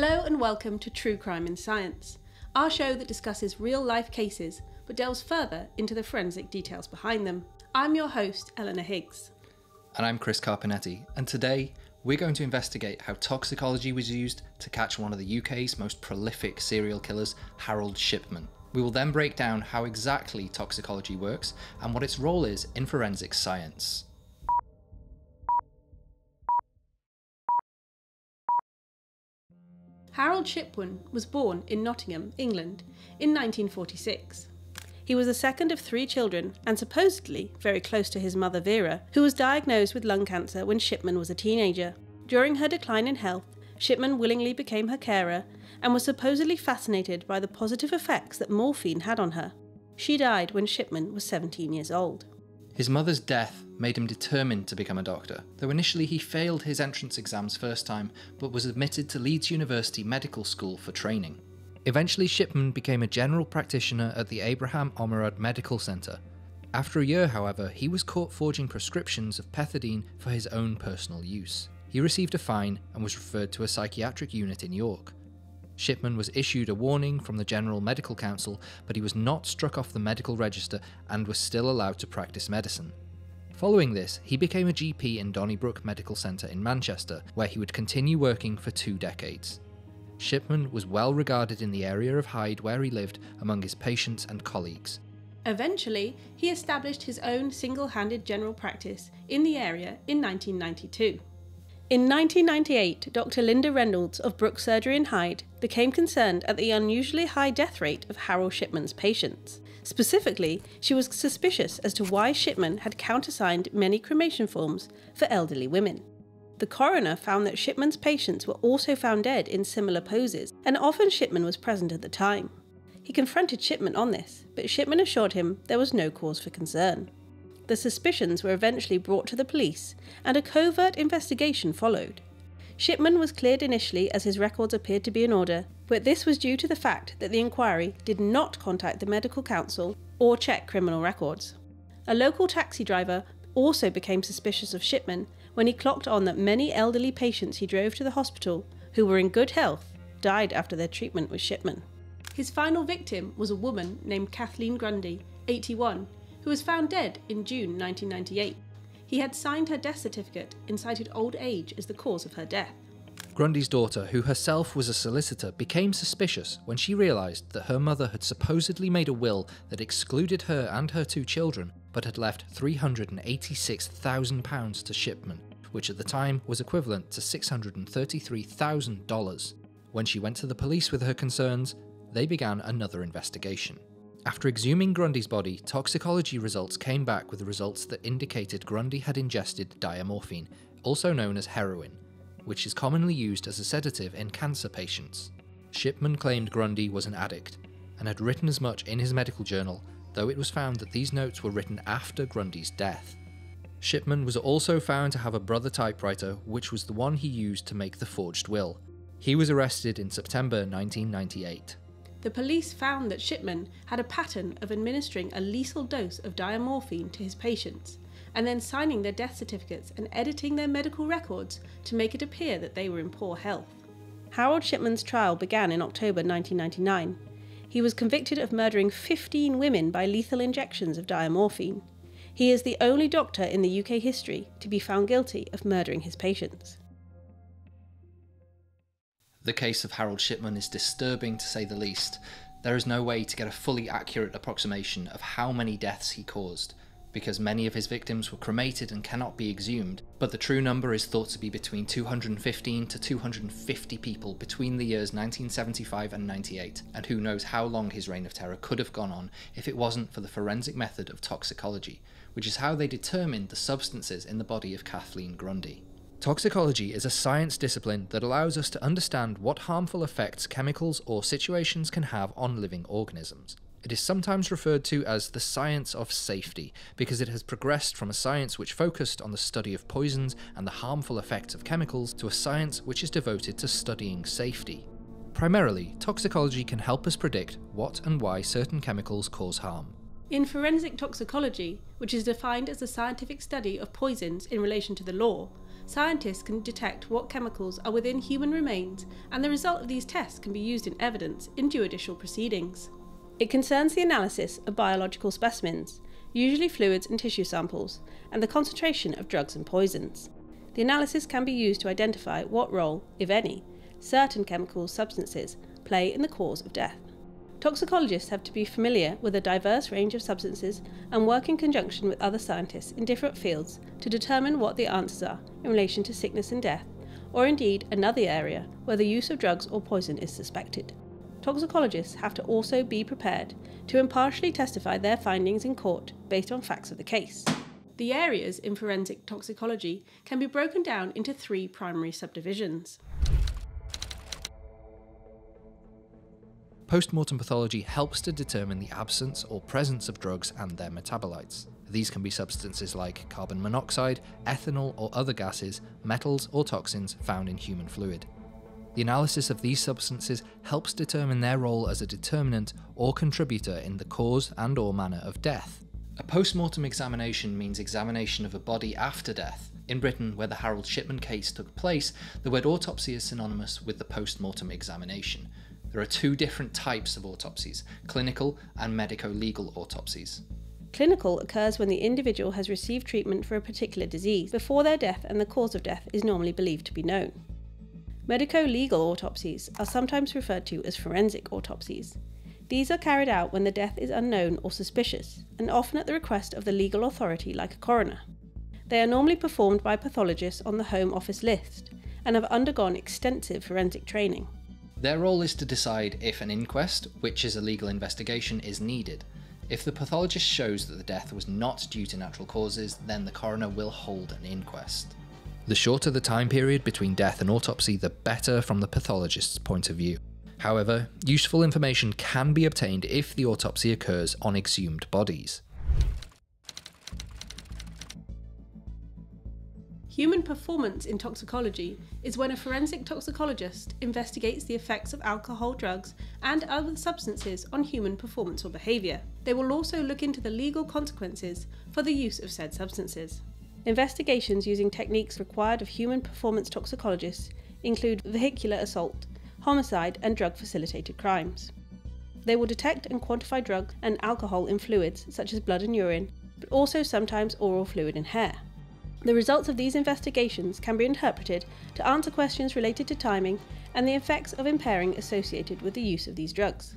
Hello and welcome to True Crime in Science, our show that discusses real-life cases but delves further into the forensic details behind them. I'm your host, Eleanor Higgs. And I'm Chris Carpinetti, and today we're going to investigate how toxicology was used to catch one of the UK's most prolific serial killers, Harold Shipman. We will then break down how exactly toxicology works and what its role is in forensic science. Harold Shipman was born in Nottingham, England, in 1946. He was the second of three children and supposedly very close to his mother Vera, who was diagnosed with lung cancer when Shipman was a teenager. During her decline in health, Shipman willingly became her carer and was supposedly fascinated by the positive effects that morphine had on her. She died when Shipman was 17 years old. His mother's death made him determined to become a doctor, though initially he failed his entrance exams first time, but was admitted to Leeds University Medical School for training. Eventually Shipman became a general practitioner at the Abraham Omerad Medical Centre. After a year, however, he was caught forging prescriptions of pethidine for his own personal use. He received a fine and was referred to a psychiatric unit in York. Shipman was issued a warning from the General Medical Council, but he was not struck off the medical register and was still allowed to practice medicine. Following this, he became a GP in Donnybrook Medical Centre in Manchester, where he would continue working for 2 decades. Shipman was well regarded in the area of Hyde where he lived among his patients and colleagues. Eventually, he established his own single-handed general practice in the area in 1992. In 1998, Dr. Linda Reynolds of Brook Surgery in Hyde became concerned at the unusually high death rate of Harold Shipman's patients. Specifically, she was suspicious as to why Shipman had countersigned many cremation forms for elderly women. The coroner found that Shipman's patients were also found dead in similar poses, and often Shipman was present at the time. He confronted Shipman on this, but Shipman assured him there was no cause for concern. The suspicions were eventually brought to the police, and a covert investigation followed. Shipman was cleared initially as his records appeared to be in order, but this was due to the fact that the inquiry did not contact the medical council or check criminal records. A local taxi driver also became suspicious of Shipman when he clocked on that many elderly patients he drove to the hospital, who were in good health, died after their treatment with Shipman. His final victim was a woman named Kathleen Grundy, 81, who was found dead in June 1998. He had signed her death certificate and cited old age as the cause of her death. Grundy's daughter, who herself was a solicitor, became suspicious when she realised that her mother had supposedly made a will that excluded her and her 2 children, but had left £386,000 to Shipman, which at the time was equivalent to $633,000. When she went to the police with her concerns, they began another investigation. After exhuming Grundy's body, toxicology results came back with results that indicated Grundy had ingested diamorphine, also known as heroin, which is commonly used as a sedative in cancer patients. Shipman claimed Grundy was an addict, and had written as much in his medical journal, though it was found that these notes were written after Grundy's death. Shipman was also found to have a brother typewriter, which was the one he used to make the forged will. He was arrested in September 1998. The police found that Shipman had a pattern of administering a lethal dose of diamorphine to his patients, and then signing their death certificates and editing their medical records to make it appear that they were in poor health. Harold Shipman's trial began in October 1999. He was convicted of murdering 15 women by lethal injections of diamorphine. He is the only doctor in the UK history to be found guilty of murdering his patients. The case of Harold Shipman is disturbing to say the least. There is no way to get a fully accurate approximation of how many deaths he caused, because many of his victims were cremated and cannot be exhumed, but the true number is thought to be between 215 to 250 people between the years 1975 and 98, and who knows how long his reign of terror could have gone on if it wasn't for the forensic method of toxicology, which is how they determined the substances in the body of Kathleen Grundy. Toxicology is a science discipline that allows us to understand what harmful effects chemicals or situations can have on living organisms. It is sometimes referred to as the science of safety, because it has progressed from a science which focused on the study of poisons and the harmful effects of chemicals to a science which is devoted to studying safety. Primarily, toxicology can help us predict what and why certain chemicals cause harm. In forensic toxicology, which is defined as the scientific study of poisons in relation to the law, scientists can detect what chemicals are within human remains, and the result of these tests can be used in evidence in judicial proceedings. It concerns the analysis of biological specimens, usually fluids and tissue samples, and the concentration of drugs and poisons. The analysis can be used to identify what role, if any, certain chemical substances play in the cause of death. Toxicologists have to be familiar with a diverse range of substances and work in conjunction with other scientists in different fields to determine what the answers are in relation to sickness and death, or indeed another area where the use of drugs or poison is suspected. Toxicologists have to also be prepared to impartially testify their findings in court based on facts of the case. The areas in forensic toxicology can be broken down into three primary subdivisions. Postmortem pathology helps to determine the absence or presence of drugs and their metabolites. These can be substances like carbon monoxide, ethanol or other gases, metals or toxins found in human fluid. The analysis of these substances helps determine their role as a determinant or contributor in the cause and or manner of death. A postmortem examination means examination of a body after death. In Britain, where the Harold Shipman case took place, the word autopsy is synonymous with the postmortem examination. There are two different types of autopsies, clinical and medico-legal autopsies. Clinical occurs when the individual has received treatment for a particular disease before their death and the cause of death is normally believed to be known. Medico-legal autopsies are sometimes referred to as forensic autopsies. These are carried out when the death is unknown or suspicious, and often at the request of the legal authority like a coroner. They are normally performed by pathologists on the Home Office list and have undergone extensive forensic training. Their role is to decide if an inquest, which is a legal investigation, is needed. If the pathologist shows that the death was not due to natural causes, then the coroner will hold an inquest. The shorter the time period between death and autopsy, the better from the pathologist's point of view. However, useful information can be obtained if the autopsy occurs on exhumed bodies. Human performance in toxicology is when a forensic toxicologist investigates the effects of alcohol, drugs, and other substances on human performance or behaviour. They will also look into the legal consequences for the use of said substances. Investigations using techniques required of human performance toxicologists include vehicular assault, homicide, and drug-facilitated crimes. They will detect and quantify drugs and alcohol in fluids such as blood and urine, but also sometimes oral fluid and hair. The results of these investigations can be interpreted to answer questions related to timing and the effects of impairing associated with the use of these drugs.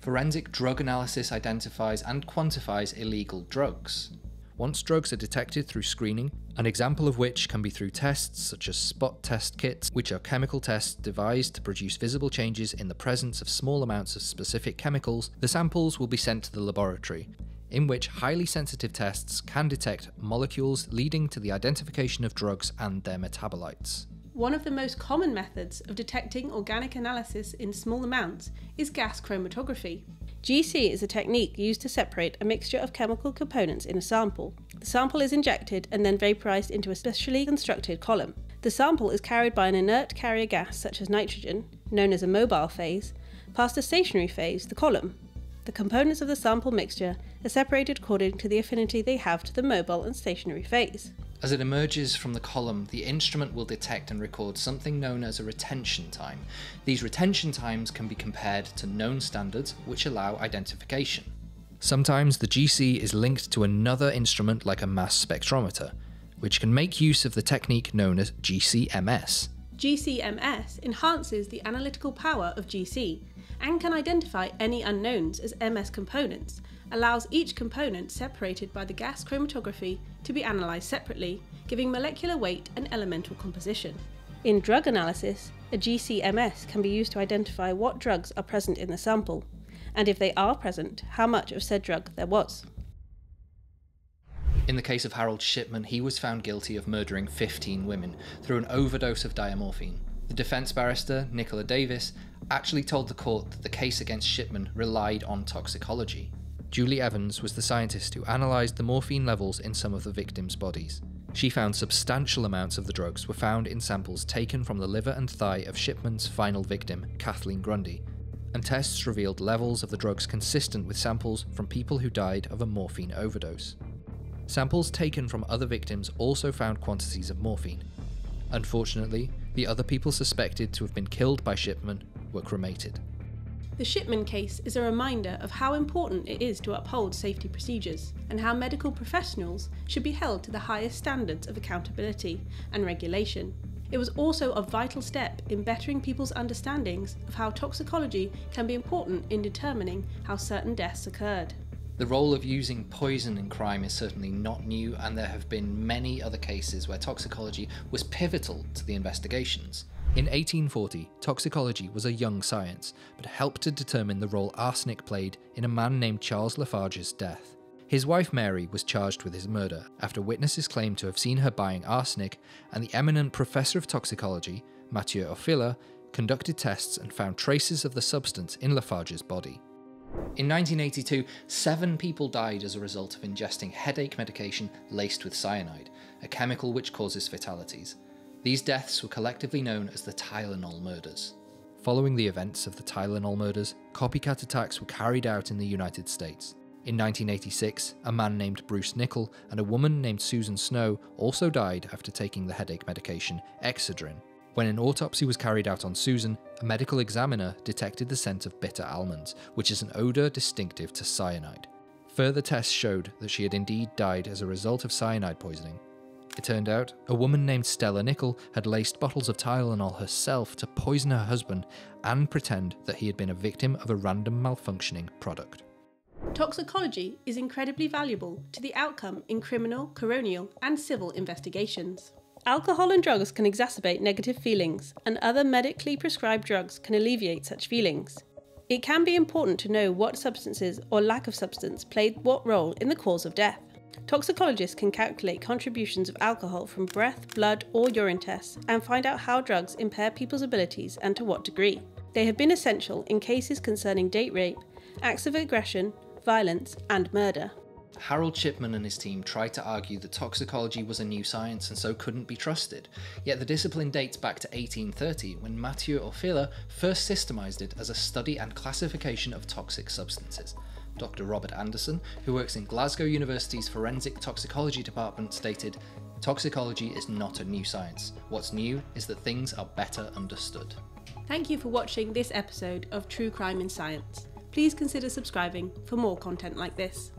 Forensic drug analysis identifies and quantifies illegal drugs. Once drugs are detected through screening, an example of which can be through tests such as spot test kits, which are chemical tests devised to produce visible changes in the presence of small amounts of specific chemicals, the samples will be sent to the laboratory, in which highly sensitive tests can detect molecules leading to the identification of drugs and their metabolites. One of the most common methods of detecting organic analysis in small amounts is gas chromatography. GC is a technique used to separate a mixture of chemical components in a sample. The sample is injected and then vaporized into a specially constructed column. The sample is carried by an inert carrier gas such as nitrogen, known as a mobile phase, past a stationary phase, the column. The components of the sample mixture are separated according to the affinity they have to the mobile and stationary phase. As it emerges from the column, the instrument will detect and record something known as a retention time. These retention times can be compared to known standards which allow identification. Sometimes the GC is linked to another instrument like a mass spectrometer, which can make use of the technique known as GC-MS. GC-MS enhances the analytical power of GC and can identify any unknowns as MS components, allows each component separated by the gas chromatography to be analysed separately, giving molecular weight and elemental composition. In drug analysis, a GC-MS can be used to identify what drugs are present in the sample, and if they are present, how much of said drug there was. In the case of Harold Shipman, he was found guilty of murdering 15 women through an overdose of diamorphine. The defence barrister, Nicola Davis, actually told the court that the case against Shipman relied on toxicology. Julie Evans was the scientist who analysed the morphine levels in some of the victims' bodies. She found substantial amounts of the drugs were found in samples taken from the liver and thigh of Shipman's final victim, Kathleen Grundy, and tests revealed levels of the drugs consistent with samples from people who died of a morphine overdose. Samples taken from other victims also found quantities of morphine. Unfortunately, the other people suspected to have been killed by Shipman were cremated. The Shipman case is a reminder of how important it is to uphold safety procedures and how medical professionals should be held to the highest standards of accountability and regulation. It was also a vital step in bettering people's understandings of how toxicology can be important in determining how certain deaths occurred. The role of using poison in crime is certainly not new, and there have been many other cases where toxicology was pivotal to the investigations. In 1840, toxicology was a young science, but helped to determine the role arsenic played in a man named Charles Lafarge's death. His wife Mary was charged with his murder after witnesses claimed to have seen her buying arsenic, and the eminent professor of toxicology, Mathieu Orfila, conducted tests and found traces of the substance in Lafarge's body. In 1982, 7 people died as a result of ingesting headache medication laced with cyanide, a chemical which causes fatalities. These deaths were collectively known as the Tylenol murders. Following the events of the Tylenol murders, copycat attacks were carried out in the United States. In 1986, a man named Bruce Nickel and a woman named Susan Snow also died after taking the headache medication Exedrin. When an autopsy was carried out on Susan, a medical examiner detected the scent of bitter almonds, which is an odour distinctive to cyanide. Further tests showed that she had indeed died as a result of cyanide poisoning. It turned out, a woman named Stella Nickel had laced bottles of Tylenol herself to poison her husband and pretend that he had been a victim of a random malfunctioning product. Toxicology is incredibly valuable to the outcome in criminal, coronial, and civil investigations. Alcohol and drugs can exacerbate negative feelings, and other medically prescribed drugs can alleviate such feelings. It can be important to know what substances or lack of substance played what role in the cause of death. Toxicologists can calculate contributions of alcohol from breath, blood, or urine tests, and find out how drugs impair people's abilities and to what degree. They have been essential in cases concerning date rape, acts of aggression, violence, and murder. Harold Shipman and his team tried to argue that toxicology was a new science and so couldn't be trusted, yet the discipline dates back to 1830 when Mathieu Orfila first systemised it as a study and classification of toxic substances. Dr. Robert Anderson, who works in Glasgow University's Forensic Toxicology Department, stated, "Toxicology is not a new science. What's new is that things are better understood." Thank you for watching this episode of True Crime in Science. Please consider subscribing for more content like this.